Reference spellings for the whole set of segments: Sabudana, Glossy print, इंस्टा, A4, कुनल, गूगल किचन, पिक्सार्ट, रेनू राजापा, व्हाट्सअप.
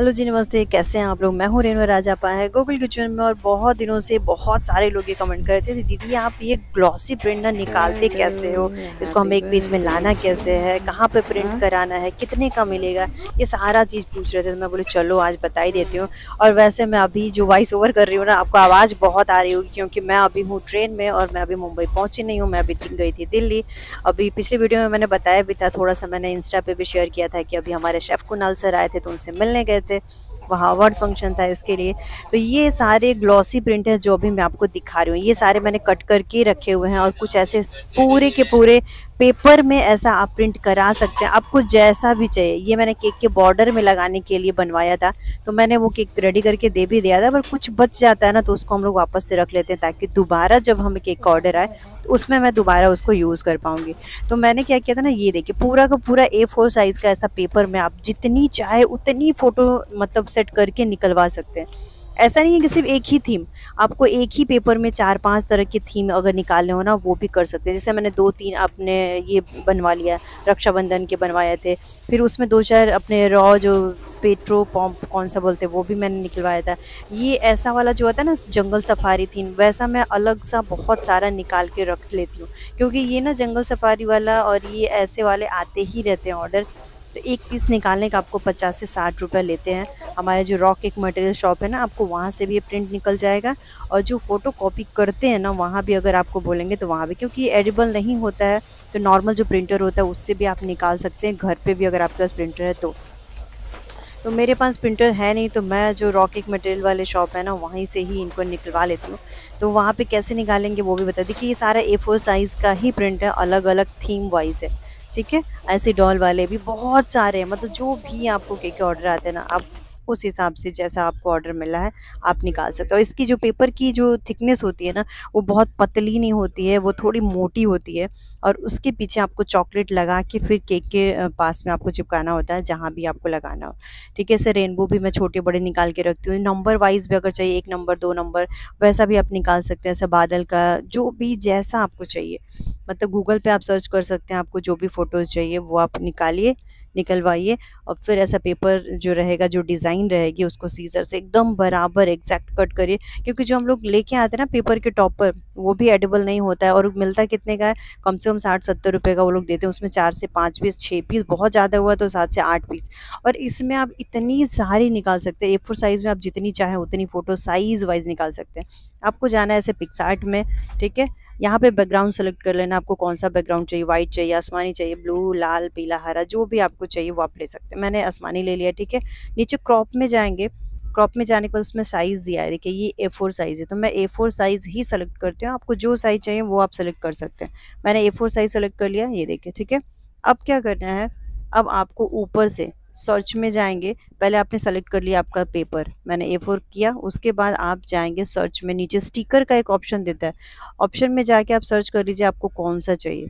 Hello जी नमस्ते, कैसे हैं आप लोग। मैं हूँ रेनू राजापा है गूगल किचन में। और बहुत दिनों से बहुत सारे लोग ये कमेंट करते थे, दीदी आप ये ग्लॉसी प्रिंट ना निकालते कैसे हो, इसको हमें एक पेज में लाना कैसे है, कहाँ पे प्रिंट कराना है, कितने का मिलेगा, ये सारा चीज़ पूछ रहे थे। तो मैं बोली चलो आज बता ही देती हूँ। और वैसे मैं अभी जो वॉइस ओवर कर रही हूँ ना, आपको आवाज़ बहुत आ रही होगी क्योंकि मैं अभी हूँ ट्रेन में और मैं अभी मुंबई पहुँची नहीं हूँ। मैं अभी गई थी दिल्ली। अभी पिछली वीडियो में मैंने बताया भी था, थोड़ा सा मैंने इंस्टा पे भी शेयर किया था कि अभी हमारे शेफ़ कुनल सर आए थे तो उनसे मिलने गए थे, वहाँ अवार्ड फंक्शन था इसके लिए। तो ये सारे ग्लॉसी प्रिंट है जो अभी मैं आपको दिखा रही हूँ, ये सारे मैंने कट करके रखे हुए हैं। और कुछ ऐसे पूरे के पूरे पेपर में ऐसा आप प्रिंट करा सकते हैं, आपको जैसा भी चाहिए। ये मैंने केक के बॉर्डर में लगाने के लिए बनवाया था, तो मैंने वो केक रेडी करके दे भी दिया था, पर कुछ बच जाता है ना तो उसको हम लोग वापस से रख लेते हैं ताकि दोबारा जब हमें केक का ऑर्डर आए तो उसमें मैं दोबारा उसको यूज़ कर पाऊँगी। तो मैंने क्या किया था ना, ये देखिए पूरा का पूरा A4 साइज़ का ऐसा पेपर में आप जितनी चाहे उतनी फ़ोटो मतलब सेट करके निकलवा सकते हैं। ऐसा नहीं है कि सिर्फ एक ही थीम, आपको एक ही पेपर में 4-5 तरह की थीम अगर निकालने हो ना वो भी कर सकते हैं। जैसे मैंने 2-3 अपने ये बनवा लिया, रक्षाबंधन के बनवाए थे, फिर उसमें 2-4 अपने रॉ जो पेट्रो पम्प कौन सा बोलते हैं वो भी मैंने निकलवाया था। ये ऐसा वाला जो होता है ना जंगल सफारी थीम, वैसा मैं अलग सा बहुत सारा निकाल के रख लेती हूँ क्योंकि ये ना जंगल सफारी वाला और ये ऐसे वाले आते ही रहते हैं ऑर्डर। तो एक पीस निकालने का आपको 50 से 60 रुपये लेते हैं। हमारे जो रॉक एक मटेरियल शॉप है ना, आपको वहाँ से भी ये प्रिंट निकल जाएगा। और जो फ़ोटो कॉपी करते हैं ना वहाँ भी अगर आपको बोलेंगे तो वहाँ भी, क्योंकि ये एडिबल नहीं होता है तो नॉर्मल जो प्रिंटर होता है उससे भी आप निकाल सकते हैं, घर पे भी अगर आपके पास प्रिंटर है तो। तो मेरे पास प्रिंटर है नहीं तो मैं जो रॉक एक मटेरियल वाले शॉप है ना वहीं से ही इनको निकलवा लेती हूँ। तो वहाँ पर कैसे निकालेंगे वो भी बता दें कि ये सारा A4 साइज़ का ही प्रिंट है, अलग अलग थीम वाइज है, ठीक है। ऐसे डॉल वाले भी बहुत सारे हैं, मतलब जो भी आपको केक के ऑर्डर आते हैं ना आप उस हिसाब से जैसा आपको ऑर्डर मिला है आप निकाल सकते हो। और इसकी जो पेपर की जो थिकनेस होती है ना वो बहुत पतली नहीं होती है, वो थोड़ी मोटी होती है। और उसके पीछे आपको चॉकलेट लगा के फिर केक के पास में आपको चिपकाना होता है जहाँ भी आपको लगाना हो, ठीक है। ऐसे रेनबो भी मैं छोटे बड़े निकाल के रखती हूँ, नंबर वाइज भी अगर चाहिए 1 नंबर 2 नंबर वैसा भी आप निकाल सकते हैं। ऐसा बादल का जो भी जैसा आपको चाहिए, मतलब गूगल पे आप सर्च कर सकते हैं, आपको जो भी फ़ोटोज़ चाहिए वो आप निकालिए निकलवाइए। और फिर ऐसा पेपर जो रहेगा जो डिज़ाइन रहेगी उसको सीजर से एकदम बराबर एग्जैक्ट कट करिए, क्योंकि जो हम लोग लेके आते हैं ना पेपर के टॉप पर वो भी एडिबल नहीं होता है। और मिलता कितने का है, कम से कम 60-70 रुपये का वो लोग देते हैं। उसमें 4 से 5 पीस 6 पीस, बहुत ज़्यादा हुआ तो 7 से 8 पीस। और इसमें आप इतनी सारी निकाल सकते हैं, A4 साइज़ में आप जितनी चाहें उतनी फ़ोटो साइज़ वाइज निकाल सकते हैं। आपको जाना है ऐसे पिक्सार्ट में, ठीक है। यहाँ पे बैकग्राउंड सेलेक्ट कर लेना, आपको कौन सा बैकग्राउंड चाहिए, वाइट चाहिए, आसमानी चाहिए, ब्लू, लाल, पीला, हरा, जो भी आपको चाहिए वो आप ले सकते हैं। मैंने आसमानी ले लिया, ठीक है। नीचे क्रॉप में जाएंगे, क्रॉप में जाने के बाद उसमें साइज़ दिया है, देखिए ये A4 साइज़ है तो मैं A4 साइज़ ही सेलेक्ट करती हूँ। आपको जो साइज़ चाहिए वो आप सेलेक्ट कर सकते हैं। मैंने A4 साइज़ सेलेक्ट कर लिया, ये देखिए, ठीक है। अब क्या करना है, अब आपको ऊपर से सर्च में जाएंगे, पहले आपने सेलेक्ट कर लिया आपका पेपर, मैंने A4 किया, उसके बाद आप जाएंगे सर्च में, नीचे स्टिकर का एक ऑप्शन देता है, ऑप्शन में जाके आप सर्च कर लीजिए आपको कौन सा चाहिए।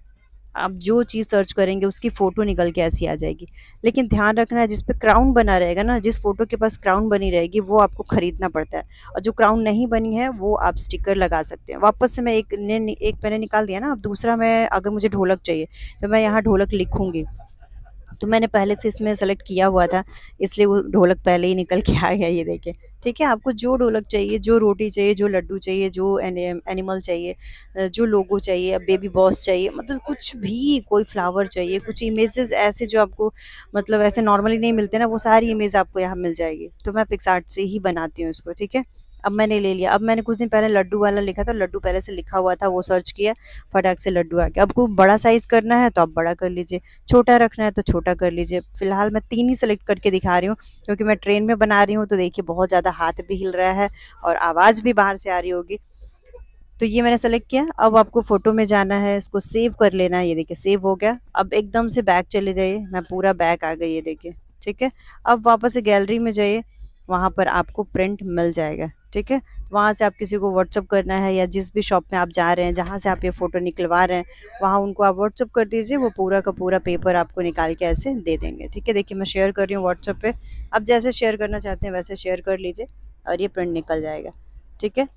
आप जो चीज़ सर्च करेंगे उसकी फ़ोटो निकल के ऐसी आ जाएगी, लेकिन ध्यान रखना है जिस पे क्राउन बना रहेगा ना, जिस फ़ोटो के पास क्राउन बनी रहेगी वो आपको ख़रीदना पड़ता है, और जो क्राउन नहीं बनी है वो आप स्टिकर लगा सकते हैं। वापस से मैं एक मैंने निकाल दिया ना, अब दूसरा मैं, अगर मुझे ढोलक चाहिए तो मैं यहाँ ढोलक लिखूँगी, तो मैंने पहले से इसमें सेलेक्ट किया हुआ था इसलिए वो ढोलक पहले ही निकल के आ गया, ये देखिए, ठीक है। आपको जो ढोलक चाहिए, जो रोटी चाहिए, जो लड्डू चाहिए, जो एनिमल चाहिए, जो लोगो चाहिए, बेबी बॉस चाहिए, मतलब कुछ भी, कोई फ्लावर चाहिए, कुछ इमेजेस ऐसे जो आपको मतलब ऐसे नॉर्मली नहीं मिलते ना, वो सारी इमेज आपको यहाँ मिल जाएगी। तो मैं पिक्सार्ट से ही बनाती हूँ इसको, ठीक है। अब मैंने ले लिया, अब मैंने कुछ दिन पहले लड्डू वाला लिखा था, लड्डू पहले से लिखा हुआ था, वो सर्च किया, फटाक से लड्डू आ गया। अब कोई बड़ा साइज़ करना है तो आप बड़ा कर लीजिए, छोटा रखना है तो छोटा कर लीजिए। फिलहाल मैं 3 ही सेलेक्ट करके दिखा रही हूँ क्योंकि मैं ट्रेन में बना रही हूँ, तो देखिए बहुत ज़्यादा हाथ भी हिल रहा है और आवाज़ भी बाहर से आ रही होगी। तो ये मैंने सेलेक्ट किया, अब आपको फ़ोटो में जाना है, इसको सेव कर लेना है, ये देखिए सेव हो गया। अब एकदम से बैक चले जाइए, मैं पूरा बैक आ गई, ये देखिए, ठीक है। अब वापस से गैलरी में जाइए, वहाँ पर आपको प्रिंट मिल जाएगा, ठीक है। वहाँ से आप किसी को व्हाट्सअप करना है या जिस भी शॉप में आप जा रहे हैं जहाँ से आप ये फ़ोटो निकलवा रहे हैं वहाँ उनको आप व्हाट्सअप कर दीजिए, वो पूरा का पूरा पेपर आपको निकाल के ऐसे दे देंगे, ठीक है। देखिए मैं शेयर कर रही हूँ व्हाट्सअप पे, आप जैसे शेयर करना चाहते हैं वैसे शेयर कर लीजिए और ये प्रिंट निकल जाएगा, ठीक है।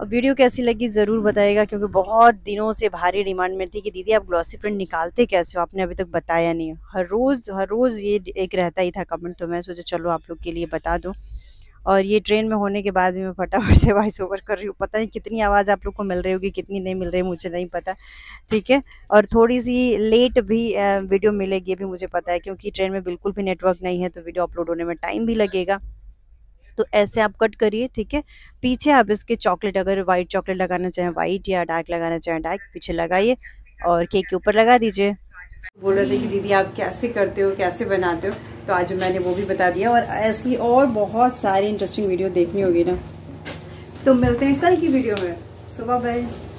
और वीडियो कैसी लगी ज़रूर बताइएगा, क्योंकि बहुत दिनों से भारी डिमांड में थी कि दीदी आप ग्लॉसी प्रिंट निकालते कैसे हो, आपने अभी तक बताया नहीं। हर रोज़ ये एक रहता ही था कमेंट, तो मैं सोचा चलो आप लोग के लिए बता दूँ। और ये ट्रेन में होने के बाद भी मैं फटाफट से वॉइस ओवर कर रही हूँ, पता नहीं कितनी आवाज़ आप लोग को मिल रही होगी, कितनी नहीं मिल रही मुझे नहीं पता, ठीक है। और थोड़ी सी लेट भी वीडियो मिलेगी भी मुझे पता है, क्योंकि ट्रेन में बिल्कुल भी नेटवर्क नहीं है तो वीडियो अपलोड होने में टाइम भी लगेगा। तो ऐसे आप कट करिए, ठीक है। पीछे आप इसके चॉकलेट, अगर वाइट चॉकलेट लगाना चाहें वाइट, या डार्क लगाना चाहें डार्क, पीछे लगाइए और केक के ऊपर लगा दीजिए। बोल रहे थे कि दीदी आप कैसे करते हो, कैसे बनाते हो, तो आज मैंने वो भी बता दिया। और ऐसी और बहुत सारी इंटरेस्टिंग वीडियो देखनी होगी ना, तो मिलते हैं कल की वीडियो में। सुबह बाय।